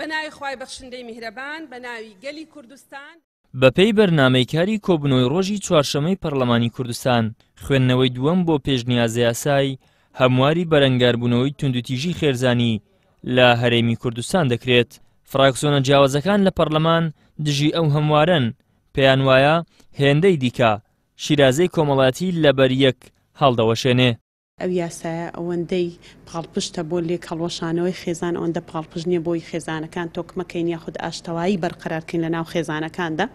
بنای خوای بخشنده مهربان بنای گلی کردستان. به پی برنامه کاری کۆبنەوەی ڕۆژی چوارشەمەی پەرلەمانی کوردستان خوێندنەوەی دووەم بۆ پێشنیازە یاسای هەمواری بەرەنگاربوونەوەی توندوتیژی خێرزانی لە هەرێمی کوردستان دەکرێت. فراکسیۆنە جیاوازەکان لە پەرلەمان دژی ئەو هەموارن، پێیان وایە هێندەی دیکە شیرازەی کۆمەڵاتی لەبەر یەک هەڵدەوەشێنێ. ئەو یاسایە ئەوەندەی پاڵپشتە بۆ لێک هەڵوەشانەوەی خێزان، ئەوەندە پاڵپشت نییە بۆی خێزانەکان تۆکمەکەین یاخود ئاشتەوایی بەرقەرارکەین لە ناو خێزانەکاندا.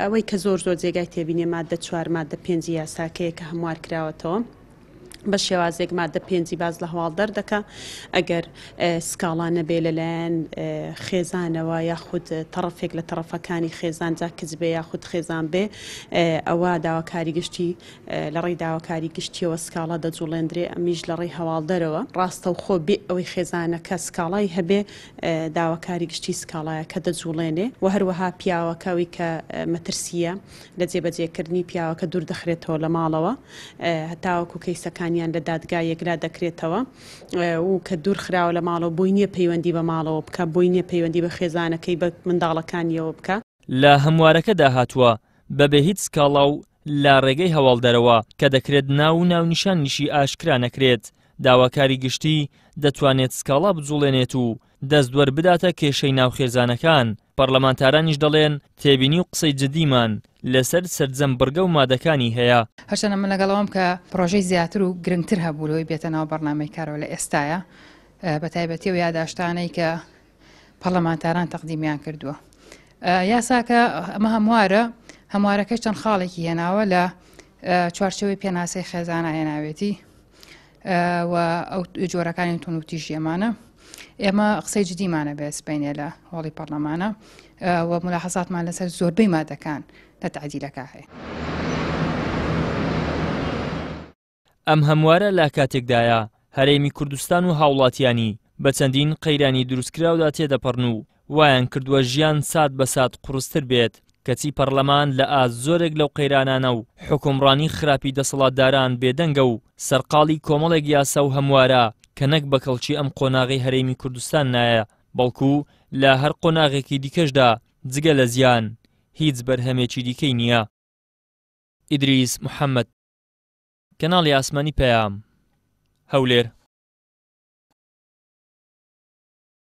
ئەوەی کە زۆر زۆر جێگای تێبینێ مادە چوار مادە پێنج یاساکەیە کە هەموار کراوەتەوە. بە شێوازێک مادە پێنجی باز لە هەواڵ دەردەکە ئەگەر سکاڵانە بێ لەلایەن خێزانەوە یاخود تەرەفێک لە تەرەفەکانی خێزان جا کچ بێ یاخود خێزان بێ، ئەوە داواکاری گشتی لە ڕێی داواکاری گشتیەوە سکاڵا دەجوڵێندرێ، ئەمیش لە ڕێی هەواڵ دەرەوە ڕاستەوخۆ بێ ئەوەی خێزانەکە سکاڵای هەبێ داواکاری گشتی سکاڵایەکە دەجوڵێنێ و هەروەها پیاوەکەوی کە مەترسیە لە جێبەجێکردنی پیاوەکە دوور دەخرێتەوە لە ماڵەوە، هەتاوەکو کەیسەکانی یان لە دادگایەکرا دەکرێتەوە و کە دوور خراوە لە ماڵەوە بۆی نییە پەیوەندی بە ماڵەوە بکە، بۆی نییە پەیوەندی بە خێزانەکەی بە منداڵەکانیەوە بکە. لە هەموارەکەدا هاتووە بەبێ هیچ سکاڵا و لا ڕێگەی هەواڵدەرەوە کە دەکرێت ناو و ناونیشان نیشی ئاشکرا نەکرێت. داواکاری گشتی دەتوانێت سکاڵا بجوڵێنێت و دەستوەەر بداتە کێشەی ناوخێزانەکان. پەرلەمانتارانیش دەڵێن تێبینی و قسەی جدیمان لەسەر سەرجەم بەرگە و مادەکانی هەیە. هەشتە من لەگەڵەوەم کە پرۆژەی زیاتر و گرنگتر هەبووەوەی بێتە ناو بەرنامەی کارەوە لە ئێستاە، بە تایبەتی و یاداشتانەی کە پەرلەمانتاران تەقدیمیان کردووە. یاساکە ئەمە هەموارە، هەموارەکەش چەند خاڵێکی هێناوە لە چوارچەوەی پێناسەی خێزانە هێناوێتی و ئەو جۆرەکانی تونوتیژی ئەمانە. ئێمە قسەی جدیمانە بێسپینێ لە هۆڵی پەرلەمانە و ملاحەزاتمان لەسەر زۆربەی مادەکان لە تعدیلەکە هەیە. ئەم هەموارە لا کاتێکدایە هەرێمی کوردستان و هاوڵاتیانی بە چەندین قەیرانی دروستکراودا تێدەپەڕن و وایان کردووە ژیان سات بە سات قورستر بێت. کەچی پەرلەمان لە ئازۆرێک لەو قەیرانانە و حکومڕانی خراپی دەسەڵاتداران بێدەنگە و سەرقاڵی کۆمەڵێک یاسە و هەموارە کە نەک بە کەڵکی ئەم قۆناغی هەرێمی کوردستان نایە، بەڵکو لە هەر قۆناغێکی دیکەشدا جگە لە زیان هیچ بەرهەمێکی دیکەی نییە. ئیدریس محەممەد، کەناڵی ئاسمانی پەیام، هەولێر.